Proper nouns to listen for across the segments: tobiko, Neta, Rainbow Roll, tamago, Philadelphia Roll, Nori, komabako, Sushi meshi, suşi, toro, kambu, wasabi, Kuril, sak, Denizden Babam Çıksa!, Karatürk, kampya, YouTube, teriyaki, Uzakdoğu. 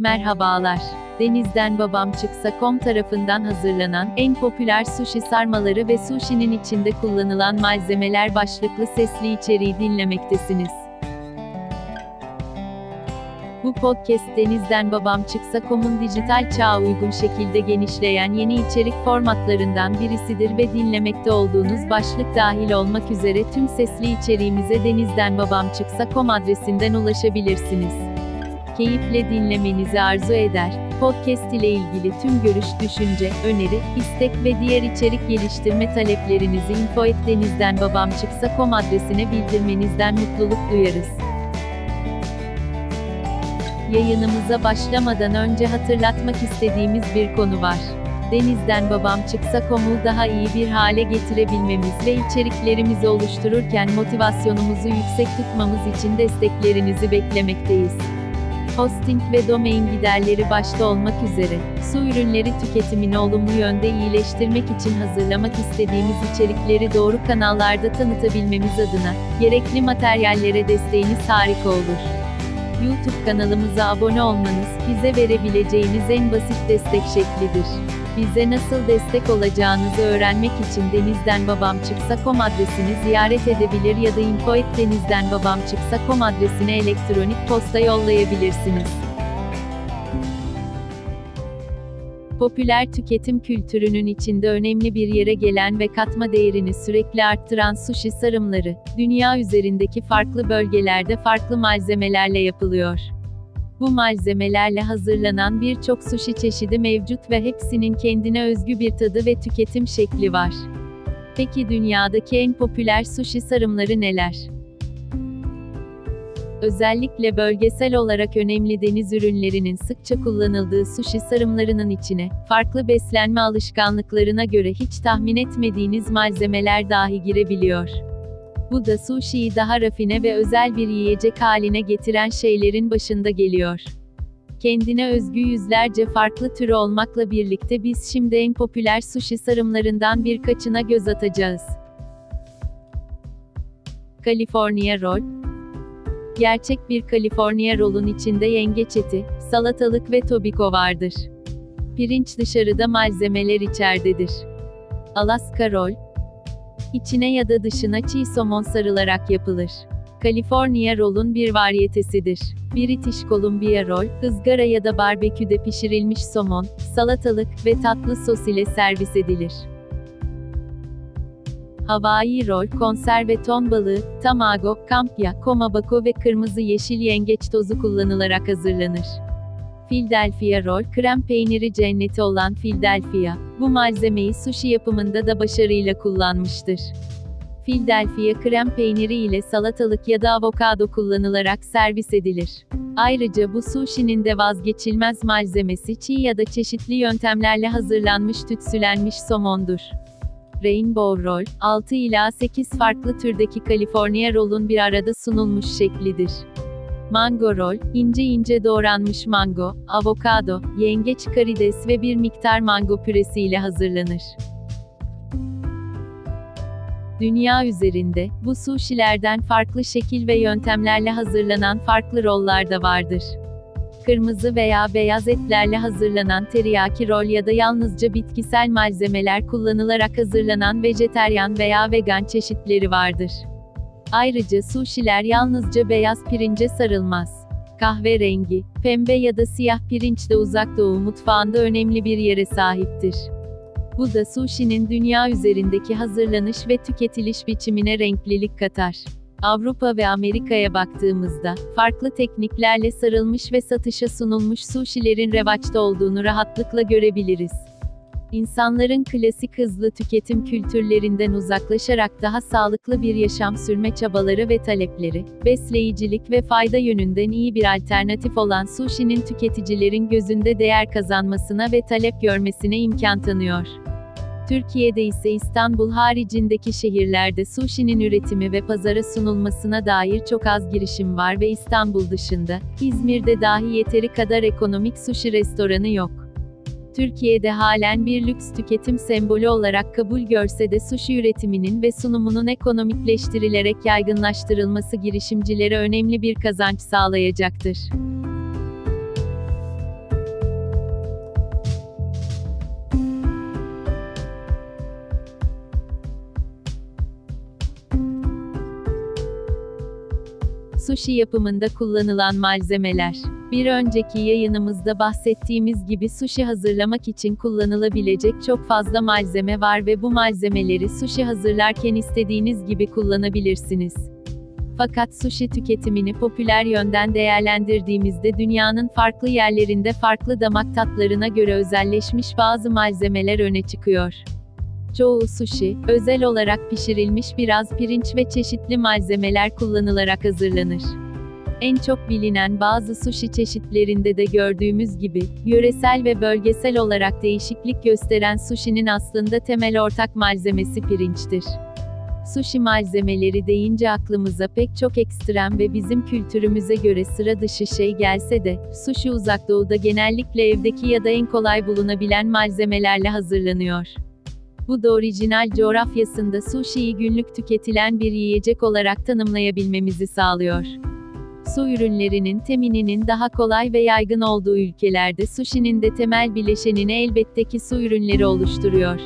Merhabalar. Denizden babam çıksa.com tarafından hazırlanan en popüler sushi sarmaları ve sushi'nin içinde kullanılan malzemeler başlıklı sesli içeriği dinlemektesiniz. Bu podcast Denizden babam çıksa.com'un dijital çağa uygun şekilde genişleyen yeni içerik formatlarından birisidir ve dinlemekte olduğunuz başlık dahil olmak üzere tüm sesli içeriğimize Denizden babam çıksa.com adresinden ulaşabilirsiniz. Keyifle dinlemenizi arzu eder. Podcast ile ilgili tüm görüş, düşünce, öneri, istek ve diğer içerik geliştirme taleplerinizi info@denizdenbabamçıksa.com adresine bildirmenizden mutluluk duyarız. Yayınımıza başlamadan önce hatırlatmak istediğimiz bir konu var. Denizden babam çıksa.com'u daha iyi bir hale getirebilmemiz ve içeriklerimizi oluştururken motivasyonumuzu yüksek tutmamız için desteklerinizi beklemekteyiz. Hosting ve domain giderleri başta olmak üzere, su ürünleri tüketimini olumlu yönde iyileştirmek için hazırlamak istediğimiz içerikleri doğru kanallarda tanıtabilmemiz adına, gerekli materyallere desteğiniz harika olur. YouTube kanalımıza abone olmanız, bize verebileceğiniz en basit destek şeklidir. Bize nasıl destek olacağınızı öğrenmek için denizdenbabamçıksa.com adresini ziyaret edebilir ya da info@denizdenbabamçıksa.com adresine elektronik posta yollayabilirsiniz. Popüler tüketim kültürünün içinde önemli bir yere gelen ve katma değerini sürekli arttıran sushi sarımları, dünya üzerindeki farklı bölgelerde farklı malzemelerle yapılıyor. Bu malzemelerle hazırlanan birçok sushi çeşidi mevcut ve hepsinin kendine özgü bir tadı ve tüketim şekli var. Peki dünyadaki en popüler sushi sarımları neler? Özellikle bölgesel olarak önemli deniz ürünlerinin sıkça kullanıldığı sushi sarımlarının içine, farklı beslenme alışkanlıklarına göre hiç tahmin etmediğiniz malzemeler dahi girebiliyor. Bu da sushi'yi daha rafine ve özel bir yiyecek haline getiren şeylerin başında geliyor. Kendine özgü yüzlerce farklı türü olmakla birlikte biz şimdi en popüler sushi sarımlarından birkaçına göz atacağız. California Roll. Gerçek bir California Roll'un içinde yengeç eti, salatalık ve tobiko vardır. Pirinç dışarıda, malzemeler içeridedir. Alaska Roll. İçine ya da dışına çiğ somon sarılarak yapılır. California Roll'un bir varyetesidir. British Columbia Roll, ızgara ya da barbeküde pişirilmiş somon, salatalık ve tatlı sos ile servis edilir. Hawaii Roll, konserve ton balığı, tamago, kampya, komabako ve kırmızı yeşil yengeç tozu kullanılarak hazırlanır. Philadelphia Roll, krem peyniri cenneti olan Philadelphia, bu malzemeyi sushi yapımında da başarıyla kullanmıştır. Philadelphia krem peyniri ile salatalık ya da avokado kullanılarak servis edilir. Ayrıca bu sushi'nin de vazgeçilmez malzemesi çiğ ya da çeşitli yöntemlerle hazırlanmış tütsülenmiş somondur. Rainbow Roll, 6 ila 8 farklı türdeki California Roll'un bir arada sunulmuş şeklidir. Mango Roll, ince ince doğranmış mango, avokado, yengeç, karides ve bir miktar mango püresi ile hazırlanır. Dünya üzerinde, bu sushilerden farklı şekil ve yöntemlerle hazırlanan farklı roller da vardır. Kırmızı veya beyaz etlerle hazırlanan teriyaki roll ya da yalnızca bitkisel malzemeler kullanılarak hazırlanan vejetaryen veya vegan çeşitleri vardır. Ayrıca sushi'ler yalnızca beyaz pirince sarılmaz. Kahverengi, pembe ya da siyah pirinç de Uzak Doğu mutfağında önemli bir yere sahiptir. Bu da sushi'nin dünya üzerindeki hazırlanış ve tüketiliş biçimine renklilik katar. Avrupa ve Amerika'ya baktığımızda, farklı tekniklerle sarılmış ve satışa sunulmuş sushi'lerin revaçta olduğunu rahatlıkla görebiliriz. İnsanların klasik hızlı tüketim kültürlerinden uzaklaşarak daha sağlıklı bir yaşam sürme çabaları ve talepleri, besleyicilik ve fayda yönünden iyi bir alternatif olan sushi'nin tüketicilerin gözünde değer kazanmasına ve talep görmesine imkan tanıyor. Türkiye'de ise İstanbul haricindeki şehirlerde sushi'nin üretimi ve pazara sunulmasına dair çok az girişim var ve İstanbul dışında, İzmir'de dahi yeteri kadar ekonomik sushi restoranı yok. Türkiye'de halen bir lüks tüketim sembolü olarak kabul görse de sushi üretiminin ve sunumunun ekonomikleştirilerek yaygınlaştırılması girişimcilere önemli bir kazanç sağlayacaktır. Sushi yapımında kullanılan malzemeler. Bir önceki yayınımızda bahsettiğimiz gibi sushi hazırlamak için kullanılabilecek çok fazla malzeme var ve bu malzemeleri sushi hazırlarken istediğiniz gibi kullanabilirsiniz. Fakat sushi tüketimini popüler yönden değerlendirdiğimizde dünyanın farklı yerlerinde farklı damak tatlarına göre özelleşmiş bazı malzemeler öne çıkıyor. Çoğu sushi, özel olarak pişirilmiş biraz pirinç ve çeşitli malzemeler kullanılarak hazırlanır. En çok bilinen bazı sushi çeşitlerinde de gördüğümüz gibi, yöresel ve bölgesel olarak değişiklik gösteren sushi'nin aslında temel ortak malzemesi pirinçtir. Sushi malzemeleri deyince aklımıza pek çok ekstrem ve bizim kültürümüze göre sıra dışı şey gelse de, sushi Uzak Doğu'da genellikle evdeki ya da en kolay bulunabilen malzemelerle hazırlanıyor. Bu da orijinal coğrafyasında sushi'yi günlük tüketilen bir yiyecek olarak tanımlayabilmemizi sağlıyor. Su ürünlerinin temininin daha kolay ve yaygın olduğu ülkelerde sushi'nin de temel bileşenini elbette ki su ürünleri oluşturuyor.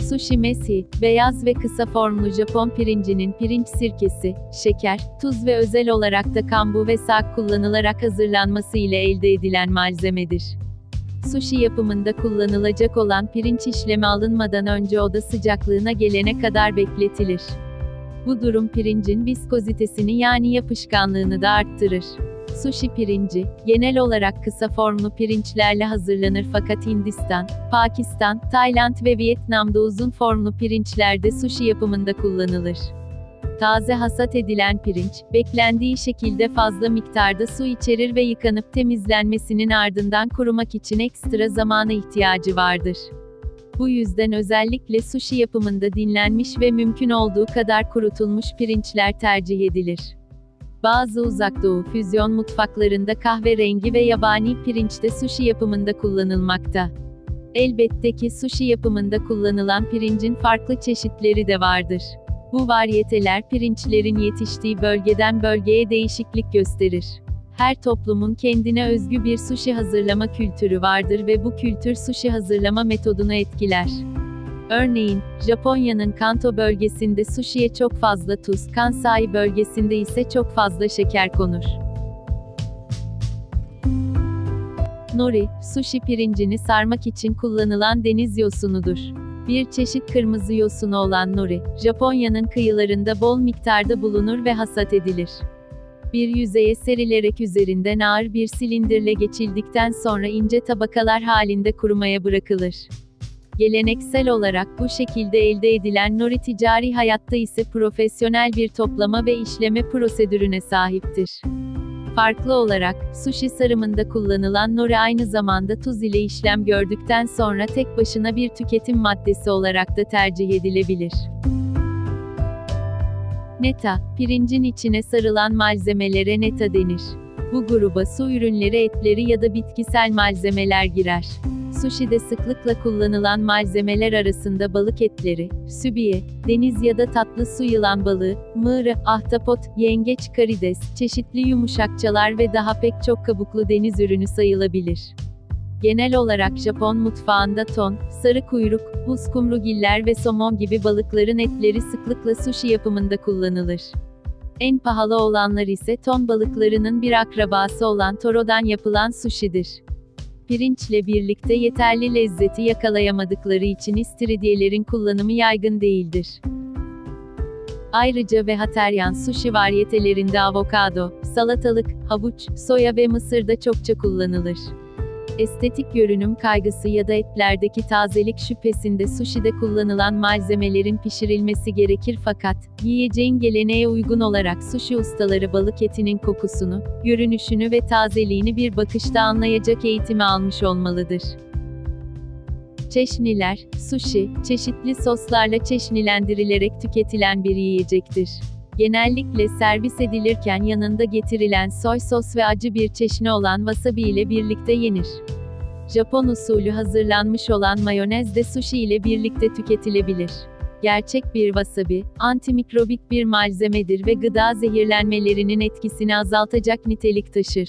Sushi meshi, beyaz ve kısa formlu Japon pirincinin pirinç sirkesi, şeker, tuz ve özel olarak da kambu ve sak kullanılarak hazırlanması ile elde edilen malzemedir. Sushi yapımında kullanılacak olan pirinç işleme alınmadan önce oda sıcaklığına gelene kadar bekletilir. Bu durum pirincin viskozitesini yani yapışkanlığını da arttırır. Sushi pirinci, genel olarak kısa formlu pirinçlerle hazırlanır fakat Hindistan, Pakistan, Tayland ve Vietnam'da uzun formlu pirinçlerde sushi yapımında kullanılır. Taze hasat edilen pirinç, beklendiği şekilde fazla miktarda su içerir ve yıkanıp temizlenmesinin ardından kurumak için ekstra zamana ihtiyacı vardır. Bu yüzden özellikle sushi yapımında dinlenmiş ve mümkün olduğu kadar kurutulmuş pirinçler tercih edilir. Bazı Uzak Doğu füzyon mutfaklarında kahverengi ve yabani pirinç de sushi yapımında kullanılmakta. Elbette ki sushi yapımında kullanılan pirincin farklı çeşitleri de vardır. Bu variyeteler pirinçlerin yetiştiği bölgeden bölgeye değişiklik gösterir. Her toplumun kendine özgü bir sushi hazırlama kültürü vardır ve bu kültür sushi hazırlama metodunu etkiler. Örneğin, Japonya'nın Kanto bölgesinde sushi'ye çok fazla tuz, Kansai bölgesinde ise çok fazla şeker konur. Nori, sushi pirincini sarmak için kullanılan deniz yosunudur. Bir çeşit kırmızı yosunu olan nori, Japonya'nın kıyılarında bol miktarda bulunur ve hasat edilir. Bir yüzeye serilerek üzerinden ağır bir silindirle geçildikten sonra ince tabakalar halinde kurumaya bırakılır. Geleneksel olarak bu şekilde elde edilen nori ticari hayatta ise profesyonel bir toplama ve işleme prosedürüne sahiptir. Farklı olarak, sushi sarımında kullanılan nori aynı zamanda tuz ile işlem gördükten sonra tek başına bir tüketim maddesi olarak da tercih edilebilir. Neta, pirincin içine sarılan malzemelere neta denir. Bu gruba su ürünleri, etleri ya da bitkisel malzemeler girer. Sushi'de sıklıkla kullanılan malzemeler arasında balık etleri, sübiye, deniz ya da tatlı su yılan balığı, mığrı, ahtapot, yengeç, karides, çeşitli yumuşakçalar ve daha pek çok kabuklu deniz ürünü sayılabilir. Genel olarak Japon mutfağında ton, sarı kuyruk, buz kumrugiller ve somon gibi balıkların etleri sıklıkla sushi yapımında kullanılır. En pahalı olanlar ise ton balıklarının bir akrabası olan torodan yapılan sushi'dir. Pirinçle birlikte yeterli lezzeti yakalayamadıkları için istiridyelerin kullanımı yaygın değildir. Ayrıca vejetaryen sushi varyetelerinde avokado, salatalık, havuç, soya ve mısır da çokça kullanılır. Estetik görünüm kaygısı ya da etlerdeki tazelik şüphesinde sushi'de kullanılan malzemelerin pişirilmesi gerekir fakat, yiyeceğin geleneğe uygun olarak sushi ustaları balık etinin kokusunu, görünüşünü ve tazeliğini bir bakışta anlayacak eğitimi almış olmalıdır. Çeşniler, sushi, çeşitli soslarla çeşnilendirilerek tüketilen bir yiyecektir. Genellikle servis edilirken yanında getirilen soy sos ve acı bir çeşni olan wasabi ile birlikte yenir. Japon usulü hazırlanmış olan mayonez de sushi ile birlikte tüketilebilir. Gerçek bir wasabi, antimikrobik bir malzemedir ve gıda zehirlenmelerinin etkisini azaltacak nitelik taşır.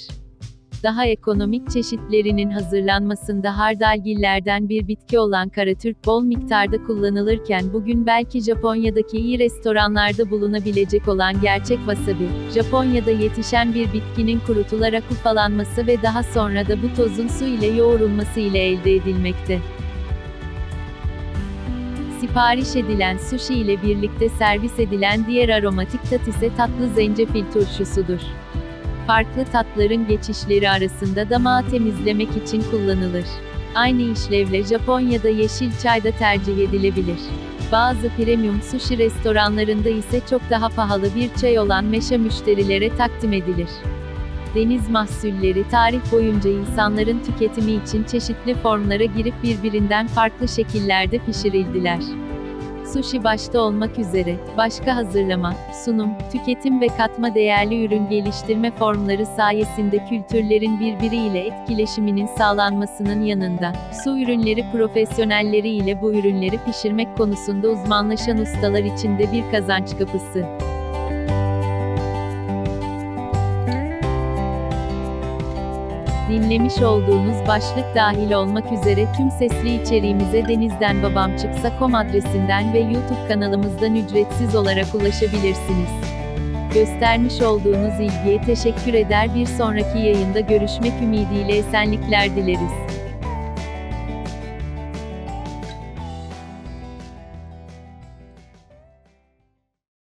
Daha ekonomik çeşitlerinin hazırlanmasında hardalgillerden bir bitki olan Karatürk bol miktarda kullanılırken bugün belki Japonya'daki iyi restoranlarda bulunabilecek olan gerçek wasabi, Japonya'da yetişen bir bitkinin kurutularak ufalanması ve daha sonra da bu tozun su ile yoğrulması ile elde edilmekte. Sipariş edilen sushi ile birlikte servis edilen diğer aromatik tat ise tatlı zencefil turşusudur. Farklı tatların geçişleri arasında damağı temizlemek için kullanılır. Aynı işlevle Japonya'da yeşil çay da tercih edilebilir. Bazı premium sushi restoranlarında ise çok daha pahalı bir çay olan meşe müşterilere takdim edilir. Deniz mahsulleri tarih boyunca insanların tüketimi için çeşitli formlara girip birbirinden farklı şekillerde pişirildiler. Sushi başta olmak üzere, başka hazırlama, sunum, tüketim ve katma değerli ürün geliştirme formları sayesinde kültürlerin birbiriyle etkileşiminin sağlanmasının yanında, su ürünleri profesyonelleri ile bu ürünleri pişirmek konusunda uzmanlaşan ustalar için de bir kazanç kapısı. Dinlemiş olduğunuz başlık dahil olmak üzere tüm sesli içeriğimize denizden babam çıksa.com adresinden ve YouTube kanalımızdan ücretsiz olarak ulaşabilirsiniz. Göstermiş olduğunuz ilgiye teşekkür eder, bir sonraki yayında görüşmek ümidiyle esenlikler dileriz.